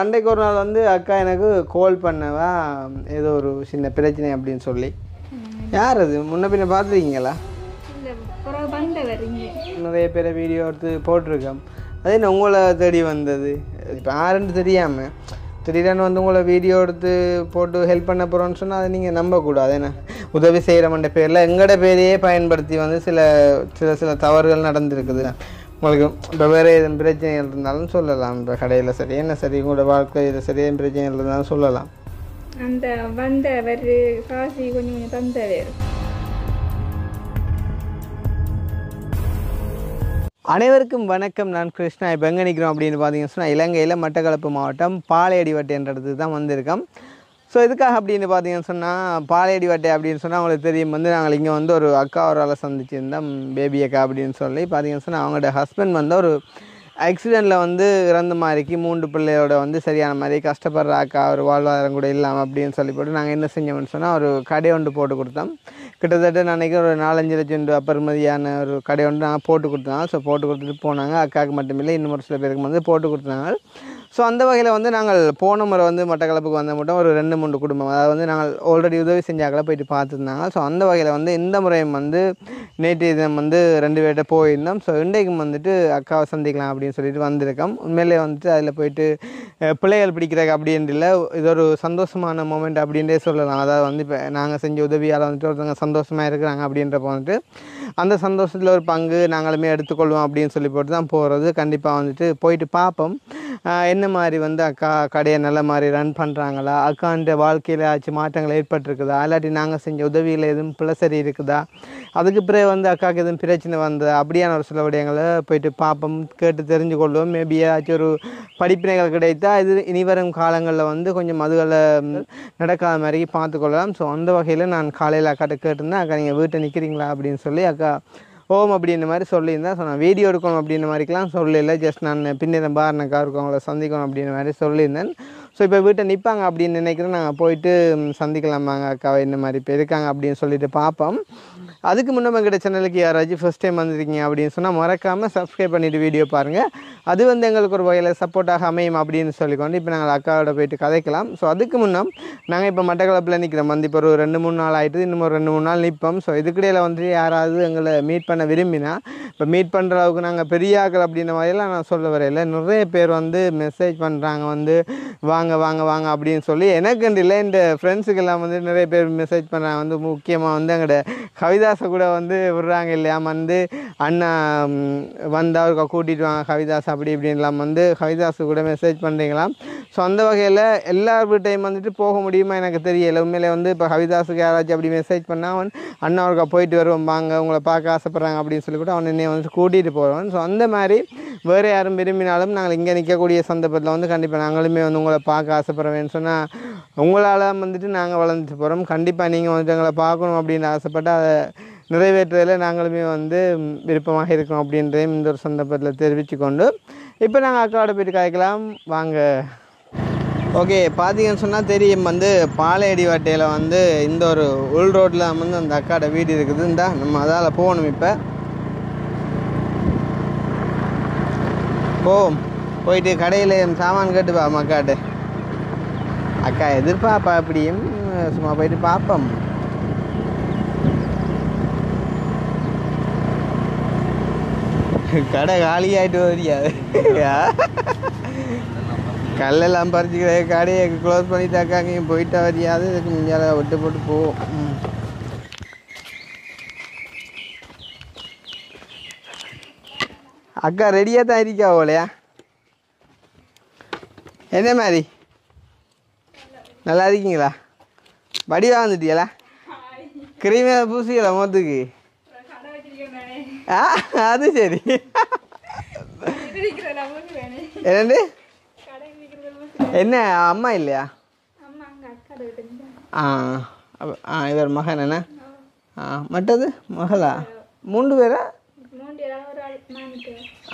அன்றைக்கு ஒரு நாள் வந்து அக்கா எனக்கு கால் பண்ணவா ஏதோ ஒரு சின்ன பிரச்சனை அப்படின்னு சொல்லி. யார் அது? முன்ன பின்ன பார்த்துருக்கீங்களா? நிறைய பேரை வீடியோ எடுத்து போட்டிருக்கேன். அது என்ன உங்களை தேடி வந்தது? இப்போ யாருன்னு தெரியாமல் திடீரென்னு வந்து உங்களை வீடியோ எடுத்து போட்டு ஹெல்ப் பண்ண போகிறோன்னு சொன்னால் அதை நீங்கள் நம்பக்கூடாது. ஏன்னா உதவி செய்கிறவன்ற பேரில் எங்களோட பேரையே பயன்படுத்தி வந்து சில சில சில தவறுகள் நடந்திருக்குது. உங்களுக்கு இப்போ வேறு எதுவும் பிரச்சனைகள் இருந்தாலும் சொல்லலாம். இப்போ கடையில் சரி என்ன சரி உங்களோட வாழ்க்கையில் சரி எதுவும் பிரச்சனைகள் இருந்தாலும் சொல்லலாம். அந்த வந்தவர் காசி கொஞ்சம் கொஞ்சம் தந்தவர். அனைவருக்கும் வணக்கம். நான் கிருஷ்ணா. இப்போ எங்கே நிற்கிறோம் அப்படின்னு பார்த்தீங்கன்னு சொன்னால் இலங்கையில் மட்டக்களப்பு மாவட்டம் பாலையடிவட்டை என்ற இடத்துக்கு தான் வந்திருக்கோம். ஸோ எதுக்காக அப்படின்னு பார்த்தீங்கன்னு சொன்னால் பாலையடிவட்டை அப்படின்னு சொன்னால் அவங்களுக்கு தெரியும். வந்து நாங்கள் இங்கே வந்து ஒரு அக்கா ஒரு ஆளை சந்திச்சுருந்தோம், பேபி அக்கா அப்படின்னு சொல்லி. பார்த்தீங்கன்னு சொன்னால் அவங்களோட ஹஸ்பண்ட் வந்து ஒரு ஆக்சிடெண்ட்டில் வந்து இறந்த மாதிரிக்கு 3 பிள்ளையோட வந்து சரியான மாதிரி கஷ்டப்படுற அக்கா ஒரு வாழ்வாதாரம் கூட இல்லாமல் அப்படின்னு சொல்லி போட்டு நாங்கள் என்ன செஞ்சோம்னு சொன்னால் ஒரு கடை ஒன்று போட்டு கொடுத்தோம். கிட்டத்தட்ட நாளைக்கு ஒரு 4-5 லட்சம் அப்பறமதியான ஒரு கடை ஒன்று நாங்கள் போட்டு கொடுத்தாங்க. ஸோ போட்டு கொடுத்துட்டு போனாங்க. அக்காவுக்கு மட்டுமில்லை இன்னும் ஒரு சில பேருக்கு வந்து போட்டு கொடுத்தாங்க. ஸோ அந்த வகையில் வந்து நாங்கள் போன முறை வந்து மட்டக்களப்புக்கு வந்த மட்டும் ஒரு 2-3 குடும்பம் அதாவது வந்து நாங்கள் ஆல்ரெடி உதவி செஞ்சாக்களை போயிட்டு பார்த்துருந்தாங்க. ஸோ அந்த வகையில் வந்து இந்த முறையும் வந்து நேற்றைய தினம் வந்து 2 பேர்கிட்ட போயிருந்தோம். ஸோ இன்றைக்கும் வந்துட்டு அக்காவை சந்திக்கலாம் அப்படின்னு சொல்லிட்டு வந்திருக்கோம். உண்மையிலே வந்துட்டு அதில் போயிட்டு பிள்ளைகள் பிடிக்கிறாங்க அப்படின்றில்லை, இது ஒரு சந்தோஷமான மூமெண்ட் அப்படின்றே சொல்லலாம். அதாவது வந்து இப்போ நாங்கள் செஞ்ச உதவியால் வந்துட்டு ஒருத்தவங்க சந்தோஷமாக இருக்கிறாங்க அப்படின்றப்ப வந்துட்டு அந்த சந்தோஷத்தில் ஒரு பங்கு நாங்களுமே எடுத்துக்கொள்வோம் அப்படின்னு சொல்லி போட்டு தான் போகிறது. கண்டிப்பாக வந்துட்டு போயிட்டு பார்ப்போம் என்ன மாதிரி வந்து அக்கா கடையை நல்ல மாதிரி ரன் பண்ணுறாங்களா, அக்கான்ற வாழ்க்கையில் ஆச்சு மாற்றங்கள் ஏற்பட்டிருக்குதா, இல்லாட்டி நாங்கள் செஞ்ச உதவியில் எதுவும் பிளசரி இருக்குதா, அதுக்கு பிறகு வந்து அக்காவுக்கு எதுவும் பிரச்சனை வந்ததா, அப்படியான ஒரு சில விடயங்களை போயிட்டு பார்ப்போம், கேட்டு தெரிஞ்சு கொள்வோம். மேபி ஏதாச்சும் ஒரு படிப்பினைகள் கிடைத்தா இது இனி வரும் காலங்களில் வந்து கொஞ்சம் அதுகளை நடக்காத மாதிரி பார்த்துக்கொள்ளலாம். ஸோ அந்த வகையில் நான் காலையில் அக்காட்ட கேட்டிருந்தேன், அக்கா நீங்கள் வீட்டை நிற்கிறீங்களா அப்படின்னு சொல்லி. அக்கா ஹோம் அப்படின்ற மாதிரி சொல்லியிருந்தேன். ஸோ நான் வீடியோ எடுக்கணும் அப்படின்ற மாதிரிக்கெலாம் சொல்லலை, ஜஸ்ட் நான் பின்னிடம் பாருனக்கா இருக்கும் அவங்கள சந்திக்கணும் அப்படின்ற மாதிரி சொல்லியிருந்தேன். ஸோ இப்போ வீட்டை நிற்பாங்க அப்படின்னு நினைக்கிறேன். நாங்கள் போயிட்டு சந்திக்கலாமாங்க அக்காவை என்ன மாதிரி இப்போ இருக்காங்க அப்படின்னு சொல்லிட்டு பார்ப்போம். அதுக்கு முன்னே எங்கிட்ட சேனலுக்கு யாராச்சும் ஃபஸ்ட் டைம் வந்துருக்கீங்க அப்படின்னு சொன்னால் மறக்காமல் சப்ஸ்கிரைப் பண்ணிவிட்டு வீடியோ பாருங்கள். அது வந்து எங்களுக்கு ஒரு வகையில் சப்போர்ட்டாக அமையும் அப்படின்னு சொல்லிக்கொண்டு இப்போ நாங்கள் அக்காவோட போயிட்டு கதைக்கலாம். ஸோ அதுக்கு முன்னே நாங்கள் இப்போ மட்டக்களப்பில் நிற்கிறோம். வந்து இப்போ ஒரு 2-3 நாள் ஆகிட்டு, இன்னும் ஒரு 2-3 நாள் நிற்போம். ஸோ இதுக்கிடையில் வந்துட்டு யாராவது எங்களை மீட் பண்ண விரும்பினா இப்போ மீட் பண்ணுற அளவுக்கு நாங்கள் பெரியாக்கள் அப்படின்ற மாதிரிலாம் நான் சொல்ல வரையில நிறைய பேர் வந்து மெசேஜ் பண்ணுறாங்க வந்து வாங்க வாங்க வாங்க அப்படின்னு சொல்லி. எனக்கு இல்லை இந்த ஃப்ரெண்ட்ஸுக்கெல்லாம் வந்து நிறைய பேர் மெசேஜ் பண்ணுறாங்க. வந்து முக்கியமாக வந்து எங்களோட கவிதாசை கூட வந்து விடுறாங்க இல்லையா, வந்து அண்ணா வந்தால் இருக்கா கூட்டிகிட்டு வாங்க கவிதாஸ் அப்படி இப்படின்லாம் வந்து கவிதாஸு கூட மெசேஜ் பண்ணுறீங்களாம். ஸோ அந்த வகையில் எல்லார் டைம் வந்துட்டு போக முடியுமா எனக்கு தெரியல. உண்மையிலே வந்து இப்போ கவிதாஸுக்கு யாராச்சும் அப்படி மெசேஜ் பண்ணால் அவன் அண்ணா இருக்கா போயிட்டு வருவோம் வாங்க உங்களை பார்க்க ஆசைப்பட்றாங்க அப்படின்னு சொல்லி கூட அவன் என்னை வந்து கூட்டிகிட்டு போகிறோம். ஸோ அந்த மாதிரி வேறு யாரும் விரும்பினாலும் நாங்கள் இங்கே நிற்கக்கூடிய சந்தர்ப்பத்தில் வந்து கண்டிப்பாக நாங்களுமே வந்து உங்களை பார்க்க ஆசைப்படுறவேன்னு சொன்னால் உங்களால் வந்துட்டு நாங்கள் வளர்ந்துட்டு போகிறோம். கண்டிப்பாக நீங்கள் வந்துட்டு எங்களை பார்க்கணும் அப்படின்னு ஆசைப்பட்டு அதை நிறைவேற்றுவதில் நாங்களுமே வந்து விருப்பமாக இருக்கோம் அப்படின்றதையும் இந்த ஒரு சந்தர்ப்பத்தில் தெரிவித்துக்கொண்டு இப்போ நாங்கள் அக்காவோட போயிட்டு காய்க்கலாம் வாங்க. ஓகே, பார்த்தீங்கன்னு சொன்னால் தெரியும் வந்து பாலையடிவட்டையில் வந்து இந்த ஒரு உள் ரோட்டில் வந்து அந்த அக்காவோட வீடு இருக்குது. இந்தா நம்ம அதால் போகணும். இப்போ போவோம். போயிட்டு கடையில் சாமான் கேட்டு பாப்பா அக்காட்டு. அக்கா எதிர்பார்ப்பா அப்படியும் சும்மா போயிட்டு பார்ப்போம். கடை காலியாகிட்டு வரியாது கல்லெல்லாம் பறிச்சுக்கிற கடையை க்ளோஸ் பண்ணிட்டு அக்காங்க போயிட்டா வரியாது. இதுக்கு முன்னால விட்டு போட்டு போவோம். அக்கா ரெடியாக தான் இருக்கா போலையா? என்ன மாதிரி நல்லா இருக்கீங்களா? வடிவாக வந்துட்டீங்களா? கிரீமே பூசிக்கல மோத்துக்கு? ஆ அது சரி. என்னண்டு என்ன அம்மா இல்லையா? ஆ ஆ இவர் மகன் என்ன? ஆ மட்டது மகளா? 3 பேரா?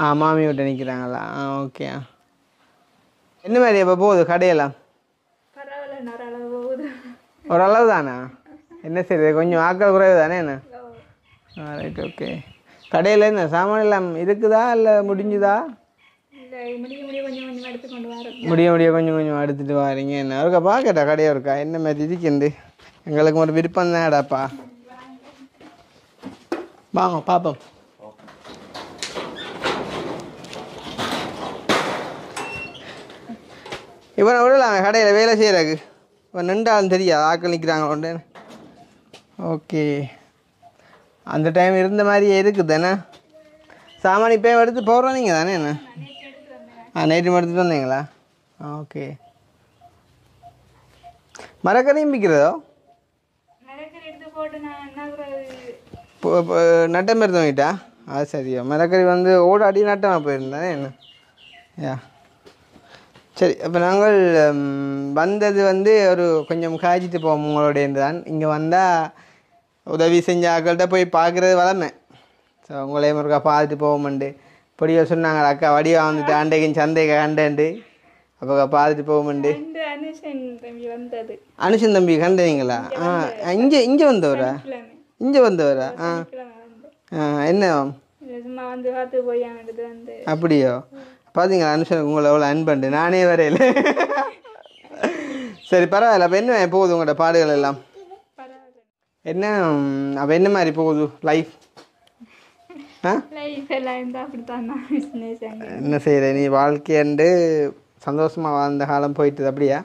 ஆ மாமி விட்ட நிற்கிறாங்களா? ஆ ஓகே. என்ன மாதிரி இப்போ போகுது கடையெல்லாம்? ஓரளவு தானா? என்ன சரி கொஞ்சம் ஆக்கள் குறைவு தானே என்ன? Right okay. கடையில் என்ன சாமான் எல்லாம் இருக்குதா இல்லை முடிஞ்சுதா? இல்லை முடிய முடிய கொஞ்சம் கொஞ்சம் எடுத்துட்டு வரீங்க என்ன இருக்கா பார்க்கட்டா கடையா இருக்கா என்ன மாதிரி திதிக்குண்டு எங்களுக்கு ஒரு விருப்பம் தான்டாப்பா வாங்க பார்ப்போம் இவனை விடலாங்க கடையில் வேலை செய்கிறாக்கு இவன் நின்றாலும் தெரியாது ஆக்கள் நிற்கிறாங்க ஒன்று ஓகே அந்த டைம் இருந்த மாதிரியே இருக்குதுண்ணா சாமான் இப்போ எடுத்து போகிறோம் நீங்கள் தானே என்ன ஆ நைட்டு எடுத்துகிட்டு வந்தீங்களா ஓகே மரக்கரையும் விற்கிறதோ நட்டம் எடுத்துவங்கிட்டா அது சரியா மரக்கறி வந்து ஓடாடி நட்டமாக போயிருந்தானே என்ன யா சரி அப்போ நாங்கள் வந்தது வந்து ஒரு கொஞ்சம் காய்ச்சிட்டு போவோம் உங்களோடையதான் இங்கே வந்தால் உதவி செஞ்ச ஆக்கள்கிட்ட போய் பார்க்குறது வளமை ஸோ உங்களையும் இருக்கா பார்த்துட்டு போவோம்ண்டு இப்படியோ சொன்னாங்க அக்கா வடிவா வந்துட்டு அண்டைக்கும் சந்தைக்கு கண்டேன்ட்டு அப்போ பார்த்துட்டு போவோம்ண்டு அனுஷன் தம்பி கண்டீங்களா ஆ இங்கே இங்கே வந்தவரா இங்கே வந்தவரா ஆ ஆ என்ன அப்படியோ பார்த்தீங்களா அனுஷனுக்கு உங்களை எவ்வளோ அன்பண்டு நானே வரையில சரி பரவாயில்ல அப்போ என்ன போகுது உங்களோட பாடுகள் எல்லாம் என்ன அப்போ என்ன மாதிரி போகுது லைஃப் ஆ என்ன செய்கிற நீ வாழ்க்கையண்டு சந்தோஷமாக வாழ்ந்த காலம் போயிட்டுது அப்படியா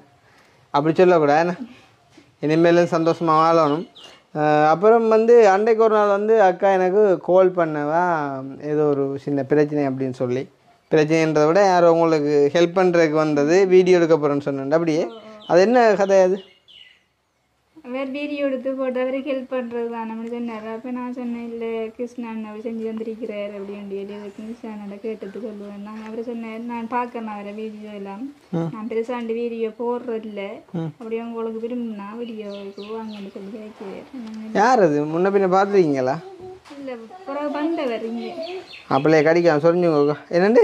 அப்படி சொல்லக்கூடாது இனிமேலும் சந்தோஷமாக வாழணும் அப்புறம் வந்து அன்றைக்கு ஒரு நாள் வந்து அக்கா எனக்கு கால் பண்ணவா ஏதோ ஒரு சின்ன பிரச்சனை அப்படின்னு சொல்லி பிரச்சனைன்றதை விட யாரோ உங்களுக்கு ஹெல்ப் பண்ணுறதுக்கு வந்தது வீடியோ எடுக்க போகிறேன்னு சொன்னேன் அப்படியே அது என்ன கதை அது வேறு வீடியோ எடுத்து போட்டவருக்கு ஹெல்ப் பண்ணுறது தான் நம்மளுக்கு நிறையா பேர் நான் சொன்னேன் இல்லை கிருஷ்ணா அண்ணாவை செஞ்சு வந்திருக்கிறார் அப்படின்னு கிருஷ்ணா அண்ணாட கேட்டது சொல்லுவேன் நான் அவர் சொன்னேன் நான் பார்க்கணும் அவரை வீடியோ எல்லாம் நான் பெருசாண்டு வீடியோ போடுறதில்ல அப்படியே உங்களுக்கு விரும்பினா வீடியோவுக்கு வாங்கன்னு சொல்லி கேட்கிறேன் யார் அது முன்ன பின்ன பார்த்துருக்கீங்களா இல்லை பிறகு வந்தவர் இங்கே அப்படியே கிடைக்காம சொல்லிங்க என்னண்டு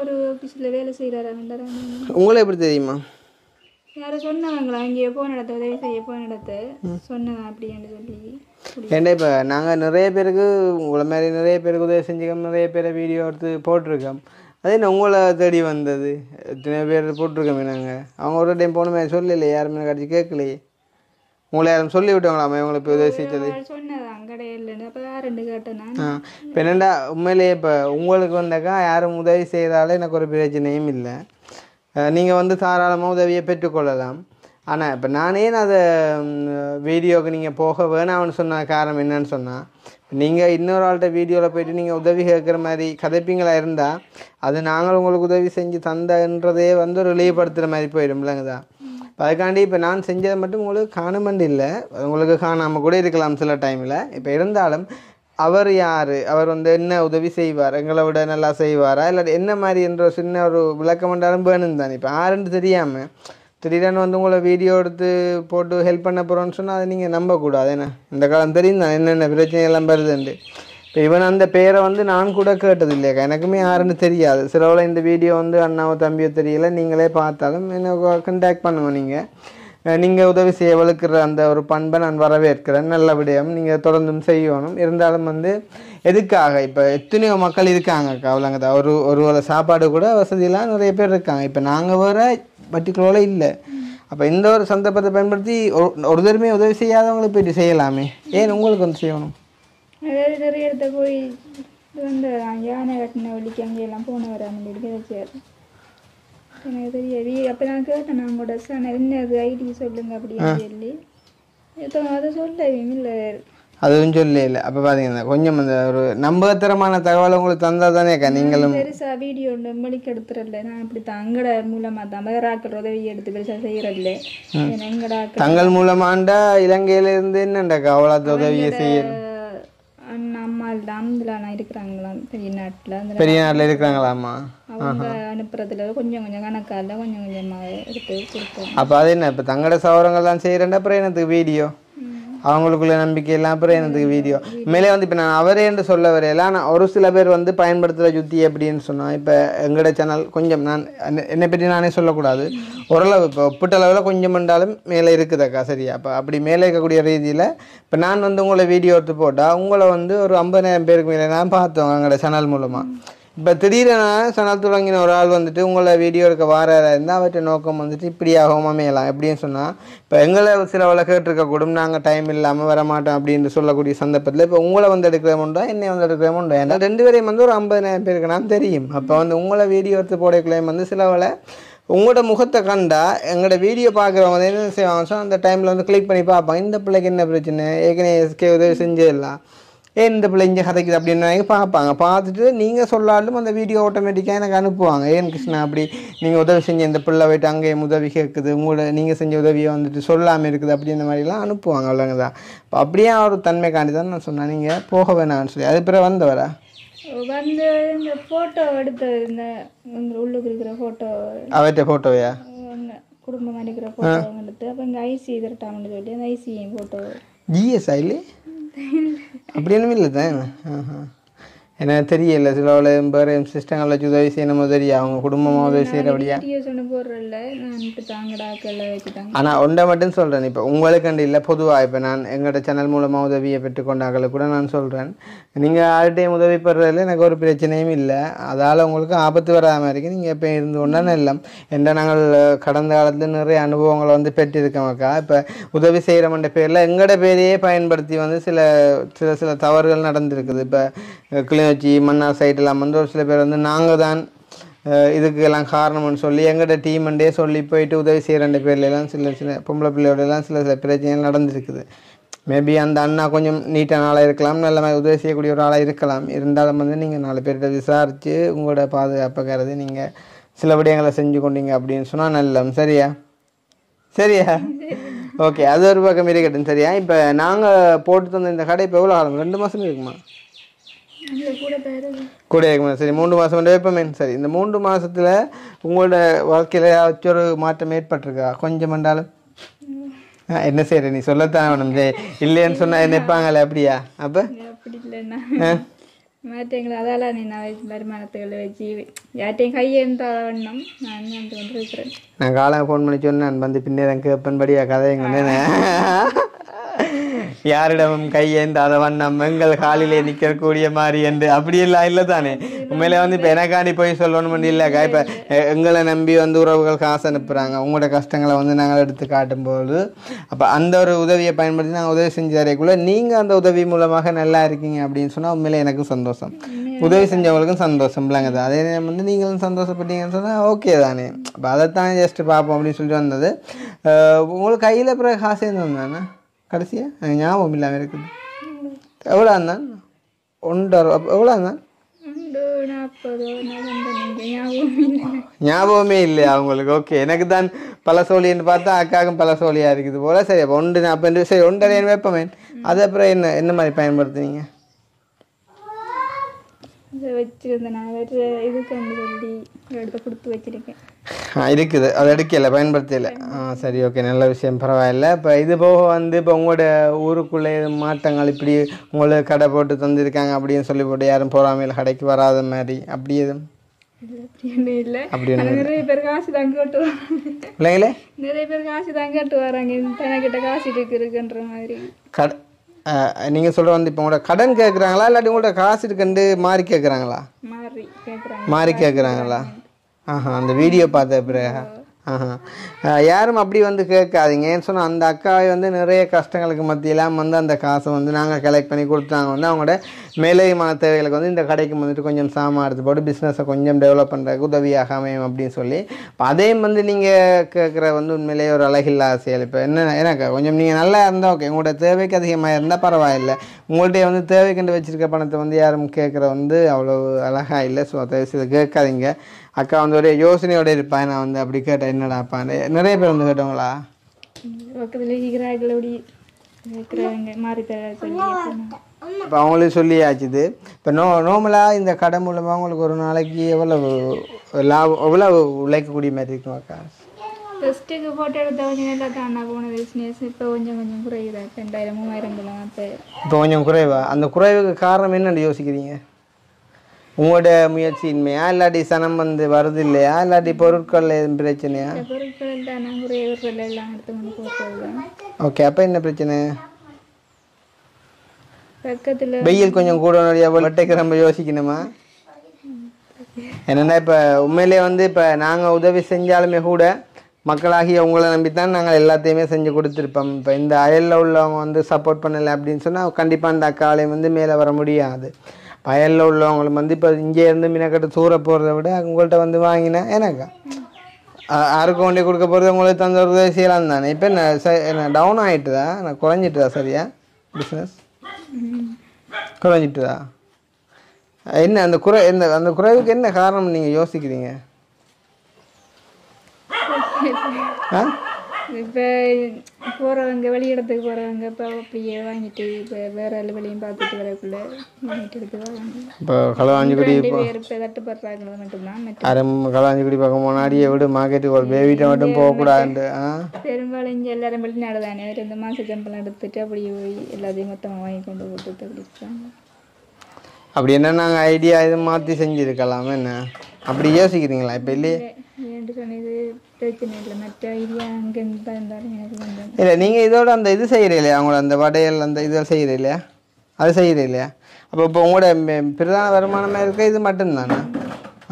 ஒரு ஆஃபீஸில் வேலை செய்கிறாரா உங்களை எப்படி தெரியுமா யாரும் சொன்னவங்களா இங்கே போய் நடத்த உதவி செய்ய போய் நடத்த சொன்னவன் அப்படின்னு சொல்லி ஏண்டா இப்போ நாங்கள் நிறைய பேருக்கு உங்களை மாதிரி நிறைய பேருக்கு உதவி செஞ்சுக்கோம் நிறைய பேரை வீடியோ எடுத்து போட்டிருக்கோம் அதே நான் உங்களை தேடி வந்தது எத்தனை பேர் போட்டிருக்கோமே நாங்கள் அவங்க ஒரு டைம் போன மாதிரி சொல்லலையே யாருமே கடைசி கேட்கலையே உங்களை யாரும் சொல்லி விட்டாங்களாம்மா இவங்களை இப்போ உதவி செய்தது இப்போ என்னென்னா உண்மையிலேயே இப்போ உங்களுக்கு வந்தாக்கா யாரும் உதவி செய்தாலும் எனக்கு ஒரு பிரச்சனையும் இல்லை நீங்கள் வந்து தாராளமாக உதவியை பெற்றுக்கொள்ளலாம் ஆனால் இப்போ நானே அதை வீடியோவுக்கு நீங்கள் போக வேணாம்னு சொன்ன காரணம் என்னன்னு சொன்னால் நீங்கள் இன்னொரு ஆள்கிட்ட வீடியோவில் போய்ட்டு நீங்கள் உதவி கேட்குற மாதிரி கதைப்பீங்களா இருந்தால் அது நாங்கள் உங்களுக்கு உதவி செஞ்சு தந்தன்றதே வந்து ஒரு வெளிப்படுத்துகிற மாதிரி போயிடும்லங்கதா அதுக்காண்டி இப்போ நான் செஞ்சதை மட்டும் உங்களுக்கு காணுமண்டு இல்லை உங்களுக்கு காணாமல் கூட இருக்கலாம் சில டைமில் இப்போ இருந்தாலும் அவர் யார் அவர் வந்து என்ன உதவி செய்வார் எங்களை விட நல்லா செய்வாரா இல்லை என்ன மாதிரி என்ற சின்ன ஒரு விளக்கம் என்றாலும் வேணும் தானே இப்போ யாருன்னு தெரியாமல் திடீரென்னு வந்து உங்களை வீடியோ எடுத்து போட்டு ஹெல்ப் பண்ண போகிறோன்னு சொன்னால் அதை நீங்கள் நம்பக்கூடாது ஏன்னா இந்த காலம் தெரியும் தான் என்னென்ன பிரச்சனைகள்லாம் வருதுண்டு இப்போ இவன் அந்த பேரை வந்து நான் கூட கேட்டது இல்லையாக்கா எனக்குமே யாருன்னு தெரியாது சிலவில் இந்த வீடியோ வந்து அண்ணாவோ தம்பியோ தெரியல நீங்களே பார்த்தாலும் என்ன கண்டாக்ட் பண்ணுவோம் நீங்கள் உதவி செய்ய வளர்க்குற அந்த ஒரு பண்பை நான் வரவேற்கிறேன் நல்லபடியாக நீங்கள் தொடர்ந்தும் செய்யணும் இருந்தாலும் வந்து எதுக்காக இப்போ எத்தனையோ மக்கள் இருக்காங்க அவ்வளோங்கதான் ஒரு ஒரு வேளை சாப்பாடு கூட வசதியெலாம் நிறைய பேர் இருக்காங்க இப்போ நாங்கள் வர பர்டிகுலராக இல்லை அப்போ இந்த ஒரு சந்தர்ப்பத்தை பயன்படுத்தி ஒரு தருமே உதவி செய்யாதவங்களுக்கு போய்ட்டு செய்யலாமே ஏன் உங்களுக்கு வந்து செய்யணும் அதாவது நிறைய இடத்த போய் இது வந்து யானை கட்டின வழிக்கு அங்கேயெல்லாம் போனவர் அந்த வச்சார் எனக்கு தெரியாது அப்போ நான் கேட்டேன் நான் கூட சார் என்ன அது ஐடி சொல்லுங்க அப்படின்னு சொல்லி அதை சொல்லவும் இல்லை அதுவும் சொல்ல இல்லை அப்போ பார்த்தீங்கன்னா கொஞ்சம் அந்த ஒரு நம்பகத்தரமான தகவலை உங்களுக்கு தந்தால் தானே நீங்களும் பெருசாக வீடியோ மொழிக்கு எடுத்துறல நான் இப்படி தங்கட மூலமாக தான் வேறாக்கிற உதவி எடுத்து பெருசாக செய்கிறதில்ல எங்கடா தங்கள் மூலமாண்டா இலங்கையிலேருந்து என்னண்டாக்கா அவ்வளோ உதவியை செய்யணும் அம்மா lamdala irukkrangalaam periyanaatla irukkrangalaama avanga anuprathula konjam konjam kanakalla konjam konjama eduthu kodukkom appo adha enna appo thangada savarangala seiranda preyanathu video அவங்களுக்குள்ள நம்பிக்கை எல்லாம் அப்புறம் எனக்கு வீடியோ மேலே வந்து இப்போ நான் அவரே என்று சொல்ல வரையில நான் ஒரு சில பேர் வந்து பயன்படுத்துகிற யுத்தி எப்படின்னு சொன்னால் இப்போ எங்களோட சேனல் கொஞ்சம் நான் என்னை பற்றி நானே சொல்லக்கூடாது ஓரளவு இப்போ ஒப்பிட்டளவில் கொஞ்சம் என்றாலும் மேலே இருக்குதுக்கா சரியா அப்போ அப்படி மேலே இருக்கக்கூடிய ரீதியில் இப்போ நான் வந்து உங்களை வீடியோ எடுத்து போட்டால் உங்களை வந்து ஒரு 50,000 பேருக்கு மேலே நான் பார்த்தோம் எங்களோட சேனல் மூலமாக இப்போ திடீரென சேனல் தொடங்கின ஒரு ஆள் வந்துட்டு உங்களை வீடியோ எடுக்க வாராக இருந்தால் அவற்றை நோக்கம் வந்துட்டு இப்படி ஆகாமல் மேலாம் எப்படின்னு சொன்னால் இப்போ எங்களை சில வேலை கேட்டிருக்கக்கூடும் நாங்கள் டைம் இல்லாமல் வரமாட்டோம் அப்படின்னு சொல்லக்கூடிய சந்தர்ப்பத்தில் இப்போ உங்களை வந்து எடுக்கிறோம்டா என்னை வந்து எடுக்கிறோம்டா ஏன்னா ரெண்டு பேரையும் வந்து ஒரு 50,000 பேருக்கு நான் தெரியும் அப்போ வந்து உங்களை வீடியோ எடுத்து போடக்குள்ளேயும் வந்து சில வேலை உங்களோட முகத்தை கண்டால் எங்களோட வீடியோ பார்க்குறவங்க வந்து என்ன செய்வாங்க அந்த டைமில் வந்து கிளிக் பண்ணி பார்ப்பாங்க இந்த பிள்ளைக்கு என்ன பிரச்சனை ஏற்கனவே எஸ்கே உதவி செஞ்சிடலாம் ஏன் இந்த பிள்ளை இங்கே கதைக்குது அப்படின்னு பார்ப்பாங்க பார்த்துட்டு நீங்கள் சொல்லாலும் அந்த வீடியோ ஆட்டோமேட்டிக்காக எனக்கு அனுப்புவாங்க ஏன் கிருஷ்ணா அப்படி நீங்கள் உதவி செஞ்ச இந்த பிள்ளை போய்ட்டு அங்கே உதவி கேட்குது உங்களோட நீங்கள் செஞ்ச உதவியை வந்துட்டு சொல்லாமல் இருக்குது அப்படின்ற மாதிரிலாம் அனுப்புவாங்க அவ்வளோங்க தான் இப்போ அப்படியே ஒரு தன்மை காண்டி தான் நான் சொன்னேன் நீங்கள் போக வேணாம்னு சொல்லி அது பிறகு வந்தவரா வந்து இந்த ஃபோட்டோ எடுத்து இந்த உள்ளுக்கு இருக்கிற ஃபோட்டோ அவற்ற ஃபோட்டோவையா குடும்பமாக இருக்கிற ஃபோட்டோ எடுத்து அப்போ இந்த ஐசி திரட்டாமன்னு சொல்லி அந்த ஐசியும் ஃபோட்டோ ஜிஎஸ்ஐலே அப்படி ஒன்றும் இல்லை தான் எனக்கு தெரியல சில வேறு சிஸ்டங்களை வச்சு உதவி செய்யணுமோ தெரியும் அவங்க குடும்பமாக உதவி செய்கிறபடியா ஆனால் ஒன்றை மட்டும் சொல்கிறேன் இப்போ உங்களுக்கண்டு இல்லை பொதுவாக இப்போ நான் எங்களோட சேனல் மூலமாக உதவியை பெற்றுக்கொண்டாக்களை கூட நான் சொல்கிறேன் நீங்கள் ஆர்டையும் உதவி பெறதில்ல எனக்கு ஒரு பிரச்சனையும் இல்லை அதால் உங்களுக்கு ஆபத்து வராத மாதிரி நீங்கள் எப்போ இருந்து ஒன்றான இல்லை என்ன நாங்கள் கடந்த காலத்தில் நிறைய அனுபவங்களை வந்து பெற்றிருக்கோம்க்கா இப்போ உதவி செய்கிறவன்ற பேரில் எங்களோட பேரையே பயன்படுத்தி வந்து சில சில சில தவறுகள் நடந்திருக்குது இப்போ கிளிநொச்சி மன்னார் சைடெல்லாம் வந்து ஒரு சில பேர் வந்து நாங்கள் தான் இதுக்கெல்லாம் காரணம்னு சொல்லி எங்கள்கிட்ட டீமண்டே சொல்லி போயிட்டு உதவி செய்கிற ரெண்டு பேர்லாம் சில சில பொம்பளை பிள்ளையோடலாம் சில சில பிரச்சனைகள் நடந்துருக்குது மேபி அந்த அண்ணா கொஞ்சம் நீட்டான ஆளாக இருக்கலாம் நல்ல மாதிரி உதவி செய்யக்கூடிய ஒரு ஆளாக இருக்கலாம் இருந்தாலும் வந்து நீங்கள் 4 பேர்கிட்ட விசாரித்து உங்களோட பாதுகாப்பை கருதி நீங்கள் சில விடயங்களை செஞ்சு கொண்டீங்க அப்படின்னு சொன்னால் நல்லா சரியா சரியா ஓகே அது ஒரு பக்கம் இருக்கட்டும் சரியா இப்போ நாங்கள் போட்டு தந்த இந்த கடை இப்போ எவ்வளோ ஆகும் 2 மாதம் இருக்குமா கூட இருக்குமா சரி 3 மாதம் வந்து வைப்பமேன் சரி இந்த 3 மாதத்தில் உங்களோட வாழ்க்கையில் ஏதாச்சும் ஒரு மாற்றம் ஏற்பட்டிருக்கா கொஞ்சம் என்றாலும் என்ன செய்யற நீ சொல்லத்தான் வேணும் இல்லைன்னு சொன்னா நினைப்பாங்களே அப்படியா அப்போ மாற்றங்களை அதால் நீ நான் வருமானத்துகளை வச்சு யார்ட்டையும் கையெழுந்தாடணும் நான் வந்து கொண்டிருக்கிறேன் நான் காலம் ஃபோன் பண்ணி சொன்னேன் வந்து பின்னே தான் கேட்பன்படியா கதைங்க யாரிடமும் கையேந்தாத வண்ணம் எங்கள் காலிலே நிற்கக்கூடிய மாதிரி என்று அப்படி இல்லை இல்லை தானே உண்மையிலே வந்து இப்போ எனக்காண்டி போய் சொல்லணும் இல்லைக்கா இப்போ எங்களை நம்பி வந்து உறவுகள் காசு அனுப்புகிறாங்க அவங்களோட கஷ்டங்களை வந்து நாங்கள் எடுத்து காட்டும்போது அப்போ அந்த ஒரு உதவியை பயன்படுத்தி நாங்கள் உதவி செஞ்சு தரைக்குள்ளே நீங்கள் அந்த உதவி மூலமாக நல்லா இருக்கீங்க அப்படின்னு சொன்னால் உண்மையிலே எனக்கும் சந்தோஷம் உதவி செஞ்சவங்களுக்கும் சந்தோஷம் இல்லைங்க தான் அதே நேரம் வந்து நீங்களும் சந்தோஷப்பட்டீங்கன்னு சொன்னால் ஓகே தானே அப்போ அதைத்தான் ஜஸ்ட்டு பார்ப்போம் அப்படின்னு சொல்லிட்டு வந்தது உங்களுக்கு கையில் பிறகு காசு இருந்தானே கடைசியா எனக்கு ஞாபகம் இல்லாமல் இருக்குது எவ்வளோ இருந்தான் 1.5 எவ்வளோ இருந்தான் ஞாபகமே இல்லையா அவங்களுக்கு ஓகே எனக்கு தான் பழசோழின்னு பார்த்தா அக்காவுக்கும் பழசோழியாக இருக்குது போல் சரி அப்போ 1.40 சரி 1.5 வைப்பமே அது அப்புறம் என்ன என்ன மாதிரி பயன்படுத்துனீங்க இருக்குது அதை எடுக்கல பயன்படுத்தலை சரி ஓகே நல்ல விஷயம் பரவாயில்ல இப்போ இது போக வந்து இப்போ உங்களோட ஊருக்குள்ளே மாற்றங்கள் இப்படி உங்களுக்கு கடை போட்டு தந்துருக்காங்க அப்படின்னு சொல்லி போட்டு யாரும் போறாமையில் கடைக்கு வராத மாதிரி அப்படி எதுவும் நிறைய பேர் காசு தான் கேட்டுவாங்களே நிறைய பேர் காசு தான் கேட்டு வராங்க தனக்கிட்ட காசு இருக்குன்ற மாதிரி கடை நீங்கள் சொல்கிற வந்து இப்போ உங்களோட கடன் கேட்குறாங்களா இல்லாட்டி உங்களோட காசு இருக்குண்டு மாறி கேட்குறாங்களா மாறி கேட்குறாங்களா ஆஹா அந்த வீடியோ பார்த்த பிறகு ஆஹா யாரும் அப்படி வந்து கேட்காதீங்க ஏன்னு சொன்னால் அந்த அக்காவை வந்து நிறைய கஷ்டங்களுக்கு மத்தியெல்லாம் வந்து அந்த காசை வந்து நாங்கள் கலெக்ட் பண்ணி கொடுத்தாங்க வந்து அவங்களோட மேலதிகமான தேவைகளுக்கு வந்து இந்த கடைக்கு வந்துட்டு கொஞ்சம் சாமான் எடுத்து போட்டு பிஸ்னஸை கொஞ்சம் டெவலப் பண்ணுறதுக்கு உதவியாக அமையும் அப்படின்னு சொல்லி இப்போ அதையும் வந்து நீங்கள் கேட்குற வந்து உண்மையிலேயே ஒரு அழகில்லா செயல் இப்போ என்ன ஏன்னாக்கா கொஞ்சம் நீங்கள் நல்லா இருந்தால் ஓகே உங்களோட தேவைக்கு அதிகமாக இருந்தால் பரவாயில்லை உங்கள்கிட்ட வந்து தேவைக்குண்டு வச்சுருக்க பணத்தை வந்து யாரும் கேட்குற வந்து அவ்வளோ அழகாக இல்லை ஸோ அதை கேட்காதீங்க அக்கா வந்து ஒரே யோசனையோட இருப்பான் நான் வந்து அப்படி கேட்டேன் என்னடாப்பா நிறைய பேர் வந்து கேட்டவங்களா பக்கத்தில் இப்போ அவங்களே சொல்லியாச்சுது. இப்போ நார்மலாக இந்த கடை மூலமாக அவங்களுக்கு ஒரு நாளைக்கு எவ்வளவு உழைக்கக்கூடிய மாதிரி இருக்குமாக்கா? ஃபஸ்ட்டுக்கு போட்டோ எடுத்தவங்க எல்லாம் தானா போன பிஸ்னஸ் இப்போ கொஞ்சம் கொஞ்சம் குறையுதா, 2000 3000 போலாம். இப்போ கொஞ்சம் குறைவா? அந்த குறைவுக்கு காரணம் என்னென்னு யோசிக்கிறீங்க? உங்களோட முயற்சியின்மையா, இல்லாட்டி சனம் வந்து வருது இல்லையா, இல்லாட்டி பொருட்கள் எதுவும் பிரச்சனையா? ஓகே, அப்போ என்ன பிரச்சனை? வெயில் கொஞ்சம் கூட வெட்டைக்கிழமை யோசிக்கணுமா? என்னென்னா இப்போ உண்மையிலே வந்து இப்போ நாங்கள் உதவி செஞ்சாலுமே கூட மக்களாகி அவங்கள நம்பித்தான் நாங்கள் எல்லாத்தையுமே செஞ்சு கொடுத்துருப்போம். இப்போ இந்த அயலில் உள்ளவங்க வந்து சப்போர்ட் பண்ணலை அப்படின்னு சொன்னால் கண்டிப்பாக அந்த அக்காலையும் வந்து மேலே வர முடியாது. வயலில் உள்ளவங்களுக்கு வந்து இப்போ இங்கேருந்து மீனக்கட்டு தூர போகிறத விட உங்கள்கிட்ட வந்து வாங்கினா எனக்கா யாருக்கு கொண்டே கொடுக்க போகிறது? உங்களுக்கு தந்த ஒரு உதவி செய்யலாம் தானே. இப்போ என்ன டவுன் ஆகிட்டுதா, நான் குறைஞ்சிட்டுதா? சரியா பிஸ்னஸ் குறைஞ்சிட்டுதா? என்ன அந்த அந்த குறைவுக்கு என்ன காரணம் நீங்கள் யோசிக்கிறீங்க? ஆ இப்போ போகிறவங்க வெளியிடத்துக்கு போகிறவங்க இப்போ அப்படியே வாங்கிட்டு இப்போ வேறு எல்லா வெளியும் பார்த்துட்டு வரக்குள்ள வாங்கிட்டு எடுத்து தட்டுப்படுறாங்க மட்டும்தான். களவாஞ்சிக்குடி பக்கம் முன்னாடியே விட மார்க்கெட்டுக்கு ஒரு பேவிட்ட மட்டும் போகக்கூடாது. பெரும்பாலும் இங்கே எல்லாரும் வெளிநாடு தானே, இந்த மாச சம்பளம் எடுத்துட்டு அப்படியே போய் எல்லாத்தையும் மொத்தமாக வாங்கி கொண்டு போட்டு அப்படிச்சாங்க. அப்படி என்ன நாங்கள் ஐடியா இது மாற்றி செஞ்சுருக்கலாம் என்ன அப்படி யோசிக்கிறீங்களா? இப்போ இல்லையே இல்லை, நீங்கள் இதோட அந்த இது செய்கிற இல்லையா, அவங்களோட அந்த வடையல் அந்த இதெல்லாம் செய்கிற இல்லையா, அது செய்கிற இல்லையா? அப்போ இப்போ உங்களோட பிரதான வருமானமாக இருக்க இது மட்டும்தானா?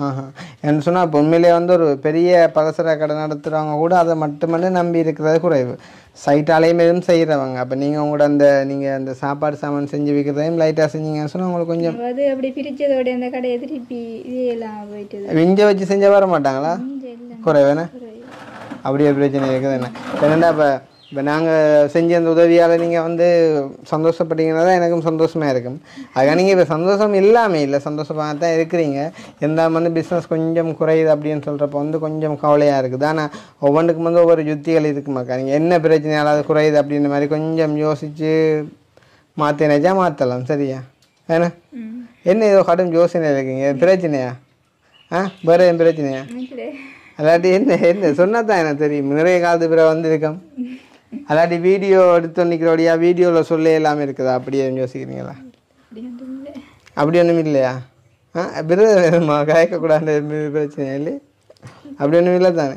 ஆஹா, என்ன சொன்னால் இப்போ உண்மையிலே வந்து ஒரு பெரிய பலசர கடை நடத்துகிறவங்க கூட அதை மட்டுமல்ல நம்பி இருக்கிறது குறைவு. சைட்டாலையும் எதுவும் செய்கிறவங்க. அப்போ நீங்கள் உங்களோட அந்த நீங்கள் அந்த சாப்பாடு சாமான் செஞ்சு வைக்கிறதையும் லைட்டாக செஞ்சீங்கன்னு சொன்னால் உங்களுக்கு கொஞ்சம் அது அப்படி பிரித்ததோடைய அந்த கடையை திருப்பி இதெல்லாம் போயிட்டு விஞ்ச வச்சு செஞ்சால் வர மாட்டாங்களா? குறைவேண்ணே, அப்படியே பிரச்சனை இருக்குதுண்ணே. என்னென்னா இப்போ நாங்கள் செஞ்ச அந்த உதவியால் நீங்கள் வந்து சந்தோஷப்பட்டீங்கன்னா தான் எனக்கும் சந்தோஷமாக இருக்கும். அதுக்காக நீங்கள் இப்போ சந்தோஷம் இல்லாமல் இல்லை, சந்தோஷமாக தான் இருக்கிறீங்க. இருந்தாலும் வந்து பிஸ்னஸ் கொஞ்சம் குறையுது அப்படின்னு சொல்கிறப்ப வந்து கொஞ்சம் கவலையாக இருக்குது. ஆனால் ஒவ்வொன்றுக்கும் வந்து ஒவ்வொரு யுத்திகள் இருக்குமாக்கா. நீங்கள் என்ன பிரச்சனையால் அது குறையுது அப்படின்ற மாதிரி கொஞ்சம் யோசித்து மாற்றினாச்சா மாற்றலாம். சரியா? ஏன்னா என்ன ஏதோ கடும் யோசனை இருக்குங்க. பிரச்சனையா? ஆ, வேறு என் பிரச்சனையா? அல்லாட்டி என்ன என்ன சொன்னால் தான் எனக்கு தெரியும். நிறைய காலத்து பிற வந்திருக்கோம். அல்லாட்டி வீடியோ எடுத்து நிற்கிறோடையா, வீடியோவில் சொல்ல எல்லாமே இருக்குதா? அப்படியே யோசிக்கிறீங்களா? அப்படி ஒன்றும் இல்லையா? ஆ, விரதமா கேட்கக்கூடாது, பிரச்சனை இல்லை, அப்படி ஒன்றும் இல்லை தானே.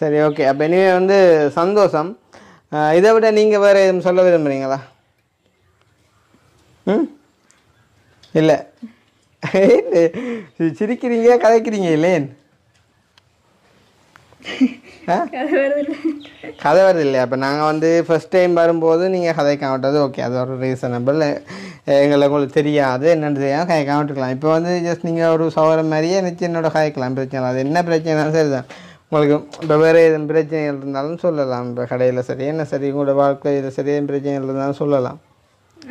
சரி, ஓகே. அப்போ இனிமே வந்து சந்தோஷம். இதை விட நீங்கள் வேறு எதுவும் சொல்ல விரும்புகிறீங்களா? ம், இல்லை சிரிக்கிறீங்க கதைக்கிறீங்க இல்லேன். கதை வருது இல்லையா? இப்போ நாங்கள் வந்து ஃபஸ்ட் டைம் வரும்போது நீங்கள் கதைக்க மாட்டது. ஓகே, அது ஒரு ரீசனபிள். எங்களை உங்களுக்கு தெரியாது என்னென்னு தெரியாது, கதைக்க விட்டுக்கலாம். இப்போ வந்து ஜஸ்ட் நீங்கள் ஒரு சவர மாதிரியே நினச்சி என்னோட கதைக்கலாம், பிரச்சனை. அது என்ன பிரச்சனைனாலும் சரிதான். உங்களுக்கு இப்போ வேறு எதுவும் பிரச்சனைகள் இருந்தாலும் சொல்லலாம். இப்போ கடையில் சரி என்ன சரி உங்களோட வாழ்க்கையில் சரி எதுவும் பிரச்சனைகள் இருந்தாலும் சொல்லலாம்.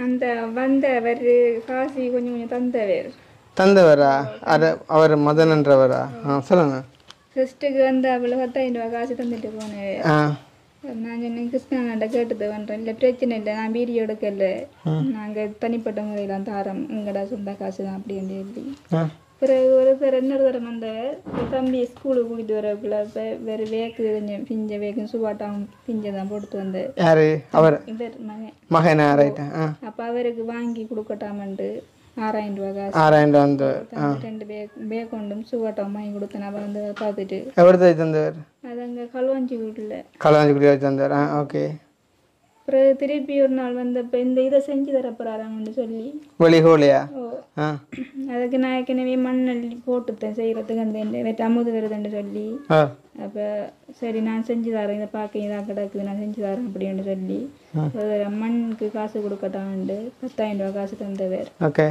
அந்த வந்தவர் காசி கொஞ்சம் கொஞ்சம் தந்தவரா அது அவர் மதனன்றவரா? ஆ, சொல்லுங்க. கிறிஸ்டுக்கு வந்து அவளை 10,000 ரூபா காசு தந்துட்டு போனேன். நான் சொன்னேன் கிருஷ்ணாண்ட கேட்டது பண்ணுறேன். இல்லை பிரச்சனை இல்லை, நான் வீடியோ எடுக்கல, நாங்கள் தனிப்பட்ட முறையில் தாரம், உங்களோட சொந்த காசு தான் அப்படின்னு எழுதி. பிறகு ஒரு பேர் இன்னொரு தரம் அந்த தம்பி ஸ்கூலுக்கு கூட்டிகிட்டு வரக்குள்ள இப்போ வேறு வேக்கு கொஞ்சம் பிஞ்ச வேக்கு சுபாட்டாவும் பிஞ்சை தான் போட்டு வந்தேன். யார் அவர்? இவர் மகன். அப்போ அவருக்கு வாங்கி கொடுக்கட்டாமண்டு 6000 ரூபா காசு. 6000 ரூபா வந்து 2 பேக் கொண்டும் சுவாட்டம் வாங்கி கொடுத்தேன். அவன் வந்து பார்த்துட்டு எவ்வளோ தந்தவர்? அது அங்கே களவாஞ்சிக்குடியில் தந்தவர். ஆ, ஓகே. அப்புறம் திருப்பி ஒரு நாள் வந்து இப்போ இந்த இதை செஞ்சு தரப்போறாங்கன்னு சொல்லி வெளிகோலியா? ஓ, அதுக்கு நான் ஏற்கனவே மண்ணள்ளி போட்டுத்தேன் செய்கிறதுக்கு. அந்த அமுது வருதுன்னு சொல்லி அப்போ சரி நான் செஞ்சு தரேன், இதை பார்க்க இதாக கிடக்குது நான் செஞ்சு தரேன் அப்படின்னு சொல்லி மண்ணுக்கு காசு கொடுக்கட்டான்ட்டு 10,000 ரூபா காசு தந்தவர். ஓகே.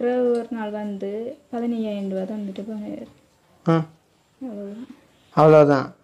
பிறகு ஒரு நாள் வந்து 15,000 ரூபா தந்துட்டு போனவர். அவ்வளோதான்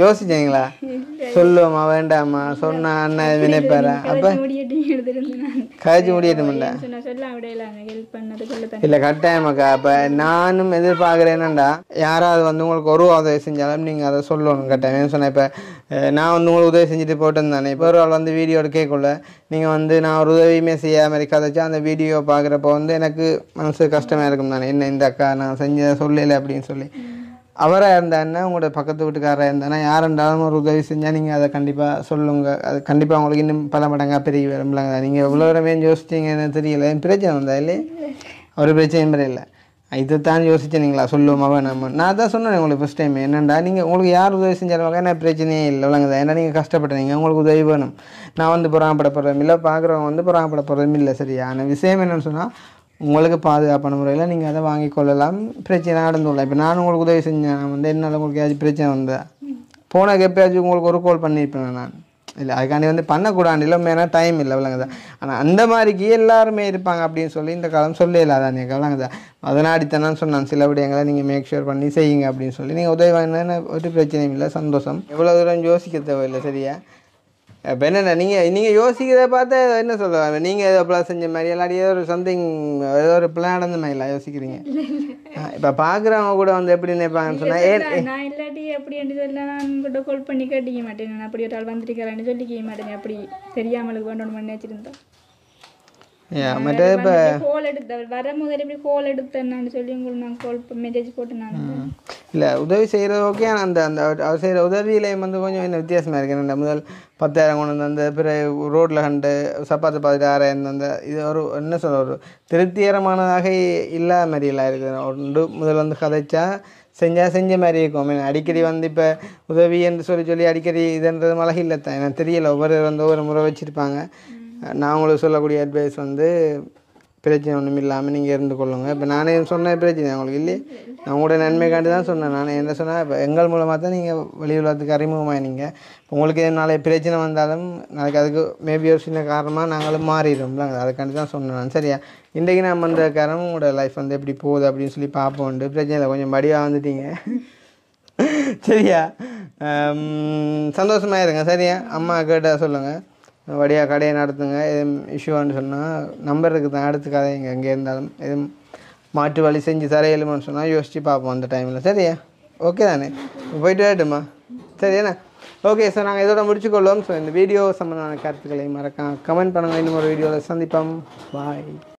யோசிச்சீங்களா? சொல்லுமா வேண்டாமா சொன்னா அண்ணா வினைப்பாரா? அப்ப கழிச்சு முடியட்டும்டா இல்லை கட்டாயமாக்கா. அப்போ நானும் எதிர்பார்க்குறேன்னாண்டா யாராவது வந்து உங்களுக்கு ஒரு உதவி செஞ்சாலும் நீங்கள் அதை சொல்லணும் கட்டாயம். ஏன்னு சொன்னேன் இப்போ நான் வந்து உங்களுக்கு உதவி செஞ்சுட்டு போட்டுருந்தானே, இப்போ ஒரு ஆள் வந்து வீடியோ கேட்கல நீங்கள் வந்து நான் ஒரு உதவியுமே செய்யாமல் இருக்காதாச்சும் அந்த வீடியோ பார்க்குறப்போ வந்து எனக்கு மனசு கஷ்டமாக இருக்கும் தானே, என்ன இந்த அக்கா நான் செஞ்சதை சொல்லலை அப்படின்னு சொல்லி. அவராக இருந்தாருன்னா உங்களோட பக்கத்து வீட்டுக்காராக இருந்தானா யார் இருந்தாலும் ஒரு உதவி செஞ்சால் நீங்கள் அதை கண்டிப்பாக சொல்லுங்கள். அது கண்டிப்பாக உங்களுக்கு இன்னும் பல மடங்காக பெரிய விரும்பலாங்க. நீங்கள் எவ்வளோ வரவே யோசிச்சிங்கன்னு தெரியல, பிரச்சனை வந்தா இல்லையே ஒரு பிரச்சனையும் பெரிய இல்லை. இதைத்தான் யோசிச்சிங்களா சொல்லுவோமாவே நம்ம? நான் தான் சொன்னேன் உங்களுக்கு ஃபஸ்ட் டைம் என்னென்னா நீங்கள் உங்களுக்கு யார் உதவி செஞ்சாலும் என்ன பிரச்சனையே இல்லை விளங்குதா? ஏன்னா நீங்கள் கஷ்டப்பட்டீங்க, உங்களுக்கு உதவி வேணும். நான் வந்து புறாமப்பட போகிறதும் இல்லை, பார்க்குறவங்க வந்து புறாமப்பட போகிறதும் இல்லை. சரியான விஷயம் என்னென்னு சொன்னால் உங்களுக்கு பாதுகாப்பான முறையில் நீங்கள் அதை வாங்கி கொள்ளலாம். பிரச்சனை நடந்துடலாம். இப்போ நான் உங்களுக்கு உதவி செஞ்சேன், நான் வந்து என்னால் உங்களுக்கு ஏதாச்சும் பிரச்சனை வந்தேன் போனக்கு எப்போயாச்சும் உங்களுக்கு ஒரு கால் பண்ணியிருப்பேன் நான், இல்லை அதுக்காண்டி வந்து பண்ணக்கூடாது இல்லை ஏன்னா டைம் இல்லை விளங்குதா? ஆனால் அந்த மாதிரிக்கு எல்லாருமே இருப்பாங்க அப்படின்னு சொல்லி இந்த காலம் சொல்லலாதானே விளங்குதா? அதனாடித்தானு சொன்னான் சில விடயங்களை நீங்கள் மேக் ஷூர் பண்ணி செய்யுங்க அப்படின்னு சொல்லி நீங்கள் உதவி வாங்கினா ஒரு பிரச்சனையும் இல்லை, சந்தோஷம். எவ்வளோ தூரம் யோசிக்க தேவையில்லை. சரியா? இப்போ என்னென்ன நீங்கள் நீங்கள் யோசிக்கிறத பார்த்தா என்ன சொல்லுவாங்க, நீங்கள் ஏதோ பிளான் செஞ்ச மாதிரி எல்லாரும் ஏதோ ஒரு சம்திங் ஏதோ ஒரு பிளான் அந்த மாதிரிலாம் யோசிக்கிறீங்க. இப்போ பார்க்குறவங்க கூட வந்து எப்படி நினைப்பாங்கன்னு சொன்னால் நான் இல்லாட்டி எப்படின்னு சொல்லி நான் கூட கால் பண்ணி கேட்டிக்க மாட்டேன், நான் அப்படி ஒரு ஆள் வந்துருக்கிறேன்னு சொல்லிக்க மாட்டேன். அப்படி தெரியாமலுக்கு வேண்டாம் பண்ணி வச்சுருந்தோம். மற்ற இப்போ கோல் எடுத்த வர முதல் எப்படி கோல் எடுத்தேன்னு சொல்லி உங்களுக்கு நான் கால் மெசேஜ் போட்டு நான் இல்லை உதவி செய்கிறது ஓகே. ஆனால் அந்த அந்த அவர் செய்கிற உதவியிலையும் வந்து கொஞ்சம் என்ன வித்தியாசமாக இருக்குது. நான் முதல் 10,000 கொண்டு வந்து அந்த பிறகு ரோட்டில் கண்டு சப்பாத்து பார்த்துட்டு 6,000 அந்த இது ஒரு என்ன சொல்ல ஒரு திருப்திகரமானதாக இல்லாத மாதிரிலாம் இருக்குது. ஒன்று முதல் வந்து கதைச்சா செஞ்சால் செஞ்ச மாதிரி இருக்கும். அடிக்கடி வந்து இப்போ உதவி என்று சொல்லி சொல்லி அடிக்கடி இதுன்றது மழகி இல்லை தான். எனக்கு தெரியலை ஒவ்வொரு வந்து ஒவ்வொரு முறை வச்சுருப்பாங்க. நான் உங்களுக்கு சொல்லக்கூடிய அட்வைஸ் வந்து பிரச்சனை ஒன்றும் இல்லாமல் நீங்கள் இருந்து கொள்ளுங்கள். இப்போ நானே சொன்ன பிரச்சனை உங்களுக்கு இல்லையே, நான் உங்களோட நன்மைக்காண்டி தான் சொன்னேன். நான் என்ன சொன்னால் இப்போ எங்கள் மூலமாக தான் நீங்கள் வெளி உலகத்துக்கு அறிமுகமாயினீங்க. உங்களுக்கு நாளைக்கு பிரச்சனை வந்தாலும் நாளைக்கு அதுக்கு மேபி ஒரு சின்ன காரணமாக நாங்களும் மாறிடும்ல, அதுக்காண்டி தான் சொன்னேன். சரியா? இன்றைக்கி நான் பண்ணுற காரணம் உங்களோட லைஃப் வந்து எப்படி போகுது அப்படின்னு சொல்லி பார்ப்போண்டு பிரச்சனையில் கொஞ்சம் மடியாக வந்துட்டீங்க. சரியா? சந்தோஷமாக இருங்க. சரியா? அம்மா கேட்டால் சொல்லுங்கள், வடியாக கடையை நடத்துங்க. எதுவும் இஷ்யூவானு சொன்னால் நம்பர் இருக்குது தான், அடுத்து கதைங்க. எங்கே இருந்தாலும் எதுவும் மாட்டு வழி செஞ்சு தரையிலுமான்னு சொன்னால் யோசித்து பார்ப்போம் அந்த டைமில். சரியா? ஓகே தானே? போய்ட்டு வரட்டுமா? சரியாண்ணா? ஓகே சார், நாங்கள் இதோட முடிச்சுக்கொள்வோம். ஸோ இந்த வீடியோ சம்மந்தமான கருத்துக்களை மறக்காம கமெண்ட் பண்ணுங்கள். இன்னும் ஒரு வீடியோவில் சந்திப்போம். பாய்.